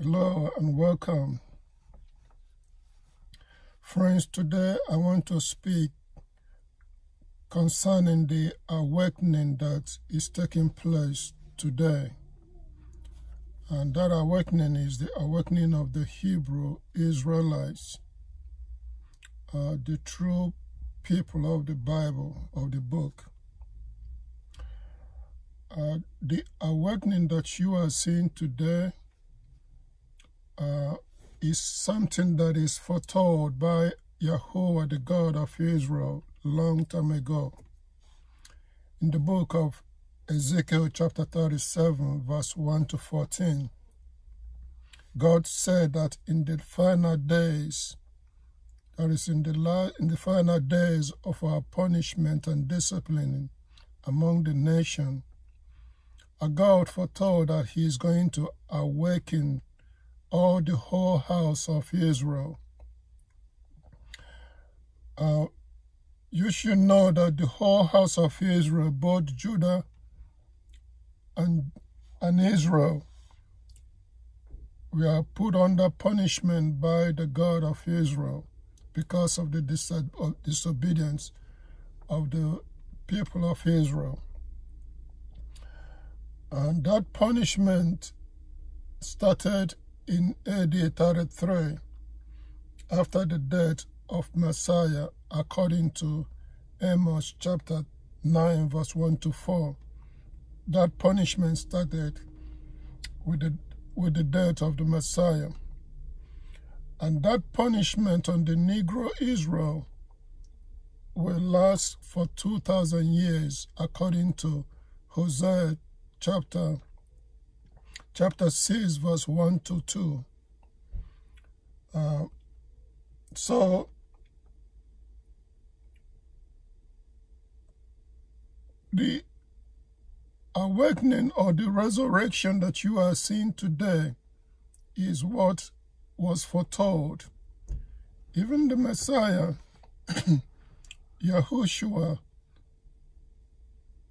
Hello and welcome, friends. Today I want to speak concerning the awakening that is taking place today. And that awakening is the awakening of the Hebrew Israelites, the true people of the Bible, of the book. The awakening that you are seeing today is something that is foretold by Yahuwah, the God of Israel, long time ago. In the book of Ezekiel chapter 37, verse 1 to 14, God said that in the final days, that is in the final days of our punishment and disciplining among the nation, a God foretold that he is going to awaken all the whole house of Israel. You should know that the whole house of Israel, both Judah and Israel, we are put under punishment by the God of Israel because of the disobedience of the people of Israel. And that punishment started in AD 33, after the death of Messiah, according to Amos chapter 9, verse 1 to 4. That punishment started with the death of the Messiah. And that punishment on the Negro Israel will last for 2,000 years, according to Hosea chapter 6, verse 1 to 2. So the awakening or the resurrection that you are seeing today is what was foretold. Even the Messiah, Yahushua,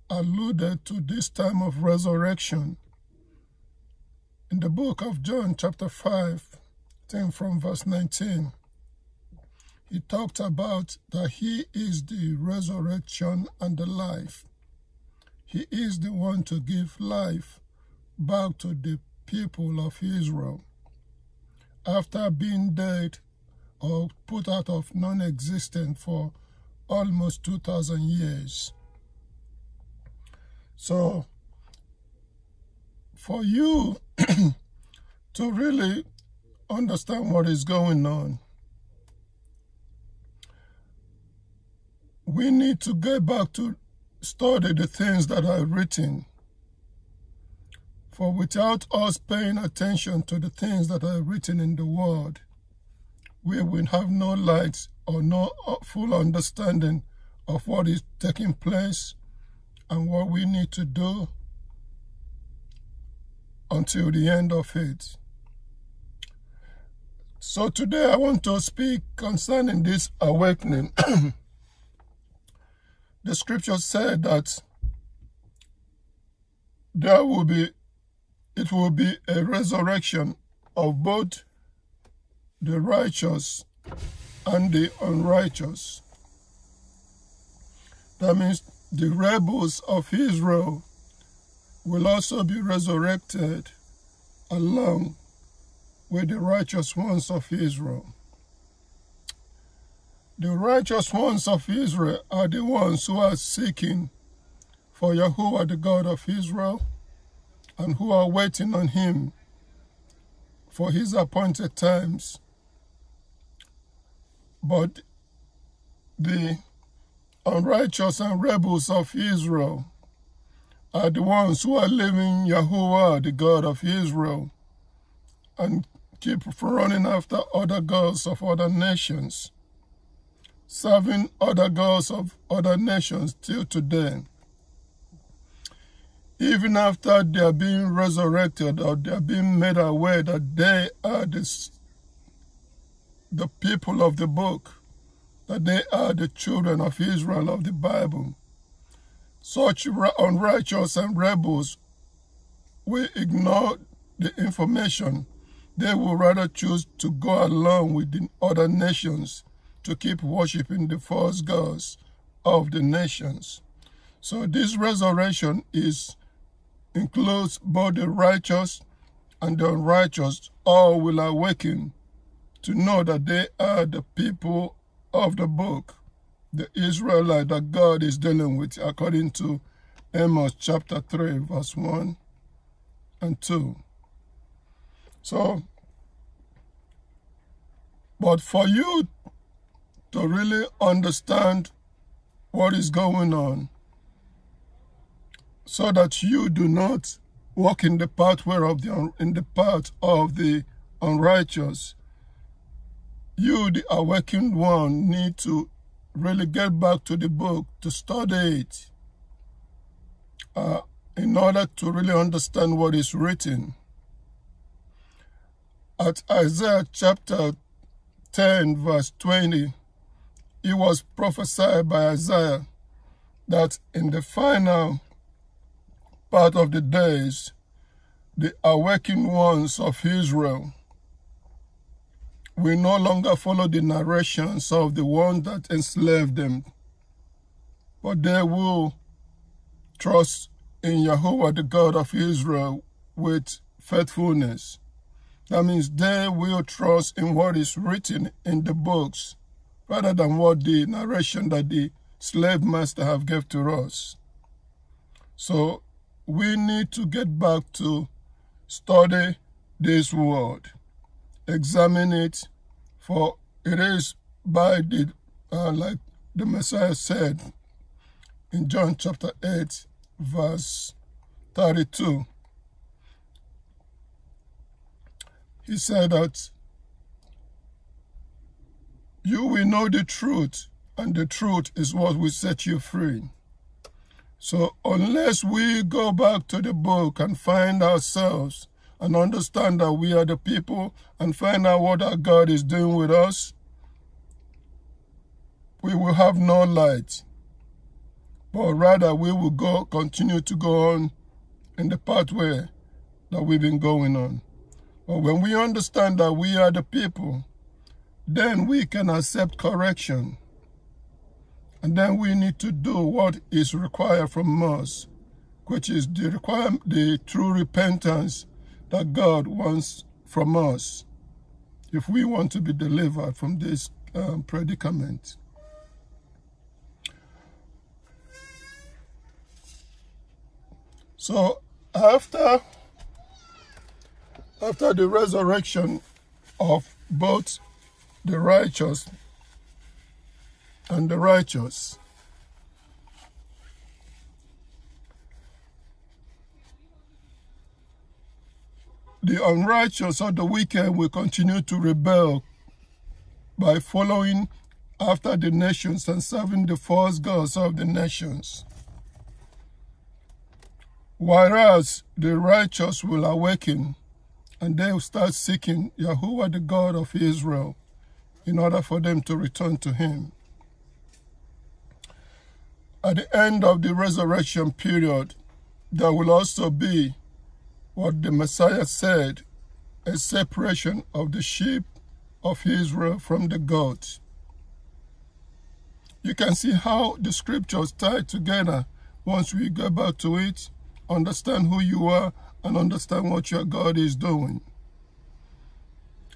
alluded to this time of resurrection. In the book of John chapter 5, from verse 19, he talked about that he is the resurrection and the life. He is the one to give life back to the people of Israel after being dead or put out of non-existent for almost 2,000 years. So, for you to really understand what is going on, we need to get back to study the things that are written. For without us paying attention to the things that are written in the Word, we will have no light or no full understanding of what is taking place and what we need to do until the end of it. So today I want to speak concerning this awakening. The scripture said that it will be a resurrection of both the righteous and the unrighteous. That means the rebels of Israel will also be resurrected along with the righteous ones of Israel. The righteous ones of Israel are the ones who are seeking for Yahuwah, the God of Israel, and who are waiting on him for his appointed times. But the unrighteous and rebels of Israel are the ones who are leaving Yahuwah, the God of Israel, and keep running after other gods of other nations, serving other gods of other nations till today. Even after they are being resurrected or they are being made aware that they are the people of the book, that they are the children of Israel of the Bible, such unrighteous and rebels will ignore the information They would rather choose to go along with the other nations to keep worshiping the false gods of the nations. So this resurrection includes both the righteous and the unrighteous. All will awaken to know that they are the people of the book, the Israelite that God is dealing with, according to Amos chapter 3, verse 1 and 2. So, but for you to really understand what is going on, so that you do not walk in the pathway of the unrighteous, you, the awakened one, need to really get back to the book, to study it, in order to really understand what is written. At Isaiah chapter 10, verse 20, it was prophesied by Isaiah that in the final part of the days, the awakened ones of Israel will no longer follow the narrations of the one that enslaved them, but they will trust in Yahuwah, the God of Israel, with faithfulness. That means they will trust in what is written in the books rather than what the narration that the slave master have given to us. So we need to get back to study this word, examine it, for it is by the, like the Messiah said in John chapter 8, verse 32. He said that you will know the truth, and the truth is what will set you free. So unless we go back to the book and find ourselves and understand that we are the people and find out what our God is doing with us, we will have no light. But rather we will continue to go on in the pathway that we've been going on. But when we understand that we are the people, then we can accept correction. And then we need to do what is required from us, which is the true repentance that God wants from us, if we want to be delivered from this predicament. So after the resurrection of both the righteous and the righteous, the unrighteous or the wicked will continue to rebel by following after the nations and serving the false gods of the nations, whereas the righteous will awaken and they will start seeking Yahuwah, the God of Israel, in order for them to return to him. At the end of the resurrection period, there will also be what the Messiah said, a separation of the sheep of Israel from the goats. You can see how the scriptures tie together once we go back to it, understand who you are, and understand what your God is doing.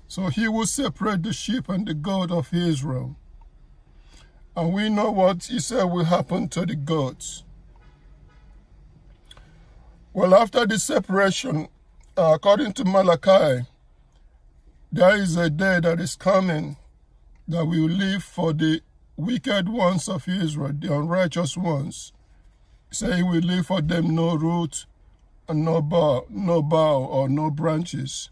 So he will separate the sheep and the goat of Israel. And we know what he said will happen to the goats. Well, after the separation, according to Malachi, there is a day that is coming that will live for the wicked ones of Israel, the unrighteous ones. Say he will leave for them no root and no bough or no branches.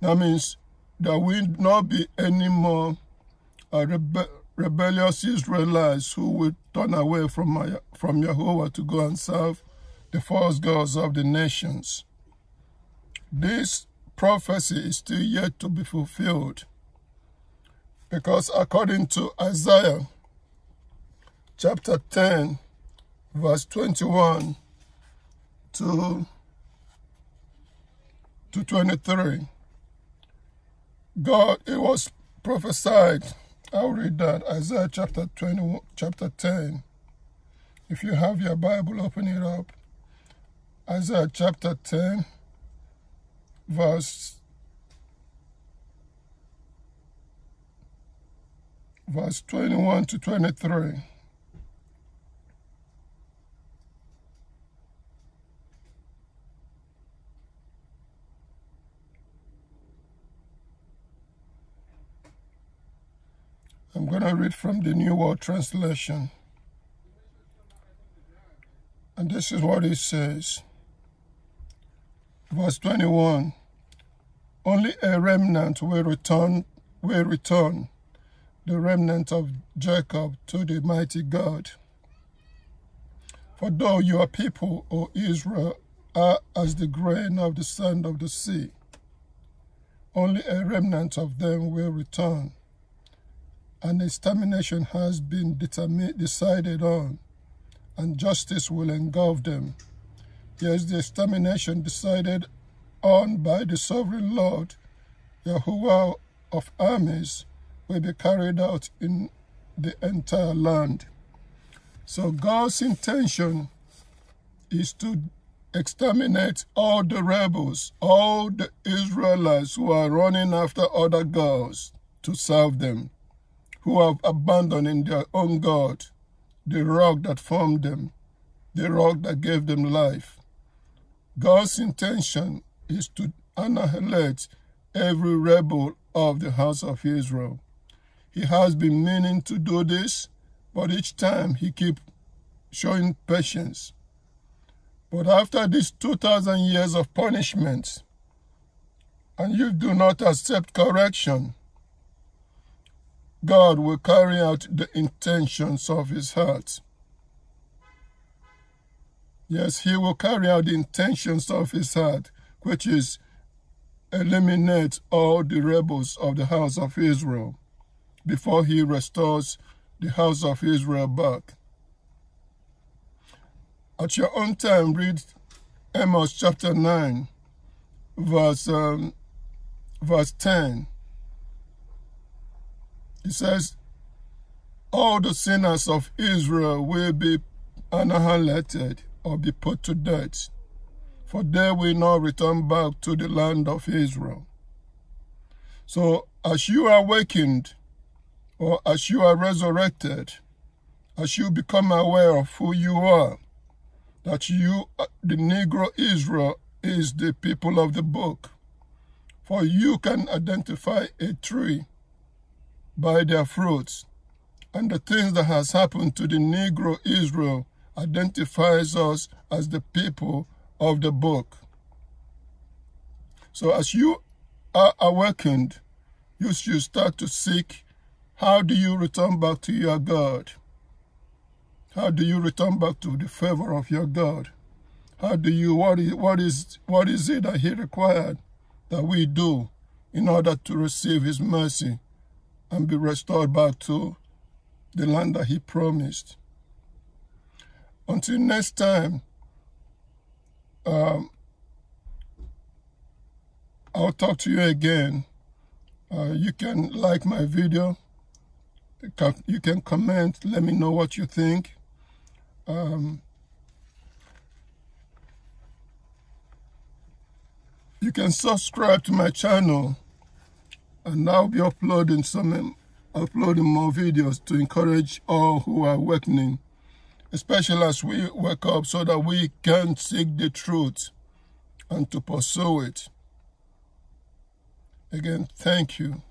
That means there will not be any more rebellious Israelites who will turn away from Yahuwah to go and serve the false gods of the nations. This prophecy is still yet to be fulfilled, because according to Isaiah chapter 10, verse 21 to 23, God, it was prophesied. I'll read that. Isaiah chapter 21, chapter 10. If you have your Bible, open it up. Isaiah chapter 10, verse 21 to 23. I'm going to read from the New World Translation. And this is what it says. Verse 21. Only a remnant will return, the remnant of Jacob to the mighty God. For though your people, O Israel, are as the grain of the sand of the sea, only a remnant of them will return. And its termination has been decided on, and justice will engulf them. Yes, the extermination decided on by the sovereign Lord, Yahuwah of armies, will be carried out in the entire land. So God's intention is to exterminate all the rebels, all the Israelites who are running after other gods to serve them, who have abandoned their own God, the rock that formed them, the rock that gave them life. God's intention is to annihilate every rebel of the house of Israel. He has been meaning to do this, but each time he keeps showing patience. But after these 2,000 years of punishment, and you do not accept correction, God will carry out the intentions of his heart. Yes, he will carry out the intentions of his heart, which is eliminate all the rebels of the house of Israel before he restores the house of Israel back. At your own time, read Amos chapter 9, verse 10. He says, all the sinners of Israel will be annihilated or be put to death, for they will not return back to the land of Israel. So as you are awakened, or as you are resurrected, as you become aware of who you are, that you, the Negro Israel, is the people of the book. For you can identify a tree by their fruits, and the things that has happened to the Negro Israel identifies us as the people of the book. So as you are awakened, you should start to seek, how do you return back to your God? How do you return back to the favor of your God? How do you, what is it that he required that we do in order to receive his mercy and be restored back to the land that he promised? Until next time, I'll talk to you again. You can like my video. You can comment. Let me know what you think. You can subscribe to my channel. And I'll be uploading more videos to encourage all who are awakening, especially as we wake up, so that we can seek the truth and to pursue it. Again, thank you.